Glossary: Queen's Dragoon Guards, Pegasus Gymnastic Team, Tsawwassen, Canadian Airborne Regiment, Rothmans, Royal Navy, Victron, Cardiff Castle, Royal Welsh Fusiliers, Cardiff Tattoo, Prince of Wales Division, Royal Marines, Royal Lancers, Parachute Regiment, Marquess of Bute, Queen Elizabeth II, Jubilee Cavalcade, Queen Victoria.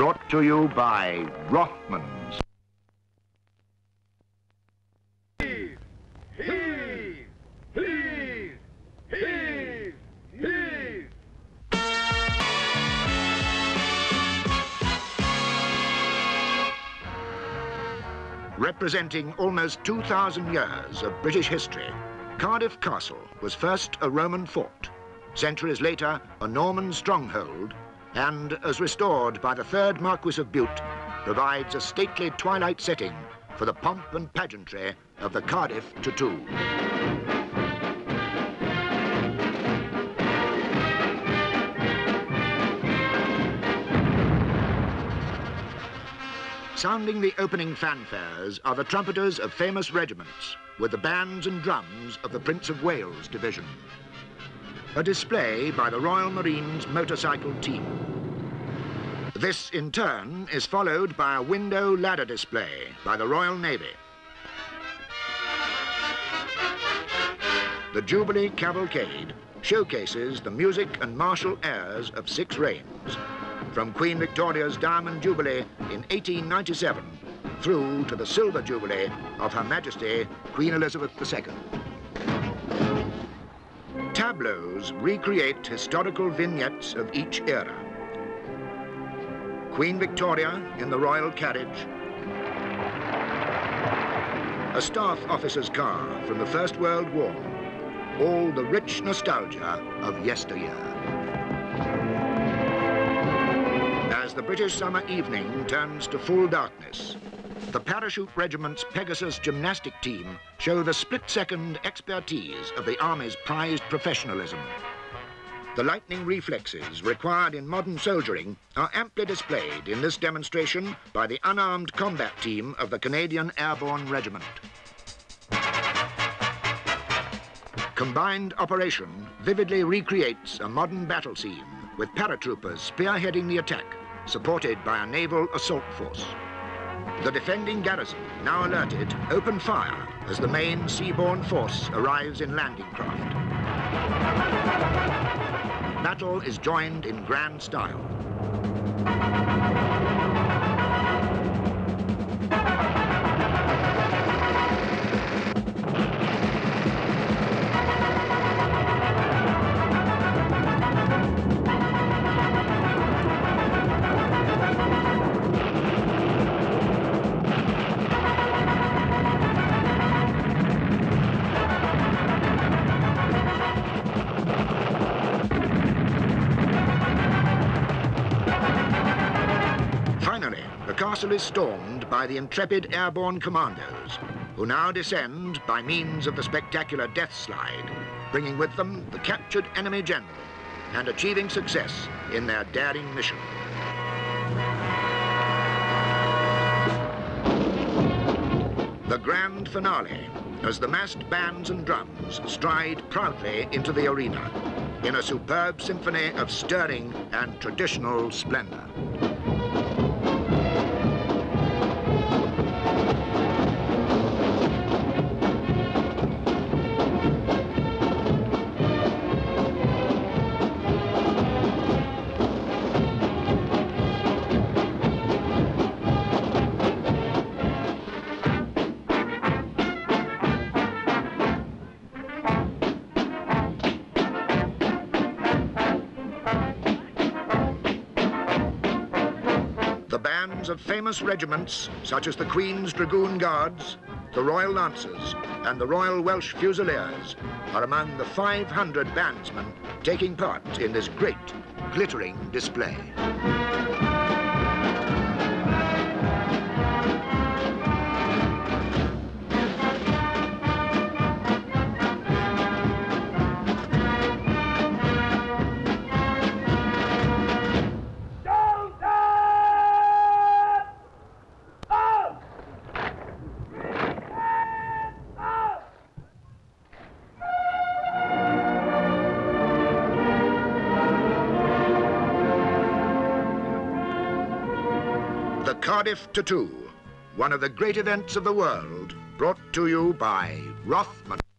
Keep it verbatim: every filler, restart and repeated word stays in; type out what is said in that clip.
brought to you by Rothmans. Heave, heave, heave, heave, heave. Representing almost two thousand years of British history, Cardiff Castle was first a Roman fort, centuries later a Norman stronghold, and, as restored by the third Marquess of Bute, provides a stately twilight setting for the pomp and pageantry of the Cardiff Tattoo. Sounding the opening fanfares are the trumpeters of famous regiments, with the bands and drums of the Prince of Wales Division. A display by the Royal Marines motorcycle team. This, in turn, is followed by a window ladder display by the Royal Navy. The Jubilee Cavalcade showcases the music and martial airs of six reigns, from Queen Victoria's Diamond Jubilee in eighteen ninety-seven through to the Silver Jubilee of Her Majesty Queen Elizabeth the Second. Tableaus recreate historical vignettes of each era. Queen Victoria in the royal carriage, a staff officer's car from the First World War, all the rich nostalgia of yesteryear. As the British summer evening turns to full darkness, the Parachute Regiment's Pegasus Gymnastic Team show the split-second expertise of the Army's prized professionalism. The lightning reflexes required in modern soldiering are amply displayed in this demonstration by the unarmed combat team of the Canadian Airborne Regiment. Combined operation vividly recreates a modern battle scene, with paratroopers spearheading the attack, supported by a naval assault force. The defending garrison, now alerted, open fire as the main seaborne force arrives in landing craft. Battle is joined in grand style. The castle is stormed by the intrepid airborne commandos, who now descend by means of the spectacular death slide, bringing with them the captured enemy general and achieving success in their daring mission. The grand finale, as the massed bands and drums stride proudly into the arena in a superb symphony of stirring and traditional splendor. Of famous regiments such as the Queen's Dragoon Guards, the Royal Lancers, and the Royal Welsh Fusiliers are among the five hundred bandsmen taking part in this great, glittering display. Cardiff Tattoo, one of the great events of the world, brought to you by Rothmans.